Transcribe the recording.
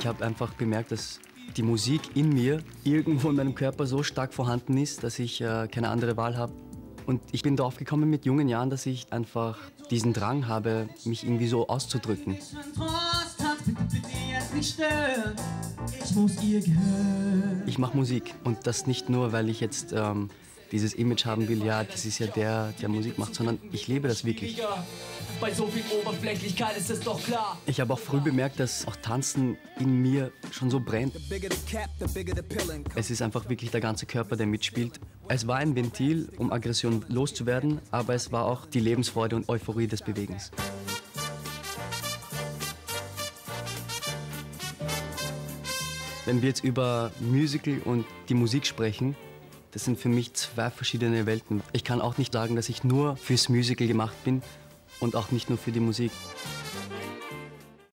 Ich habe einfach bemerkt, dass die Musik in mir irgendwo in meinem Körper so stark vorhanden ist, dass ich keine andere Wahl habe. Und ich bin darauf gekommen mit jungen Jahren, dass ich einfach diesen Drang habe, mich irgendwie so auszudrücken. Ich mache Musik und das nicht nur, weil ich jetzt dieses Image haben will, ja, das ist ja der Musik macht, sondern ich lebe das wirklich. Bei so viel Oberflächlichkeit ist es doch klar. Ich habe auch früh bemerkt, dass auch Tanzen in mir schon so brennt. Es ist einfach wirklich der ganze Körper, der mitspielt. Es war ein Ventil, um Aggression loszuwerden, aber es war auch die Lebensfreude und Euphorie des Bewegens. Wenn wir jetzt über Musical und die Musik sprechen, das sind für mich zwei verschiedene Welten. Ich kann auch nicht sagen, dass ich nur fürs Musical gemacht bin und auch nicht nur für die Musik.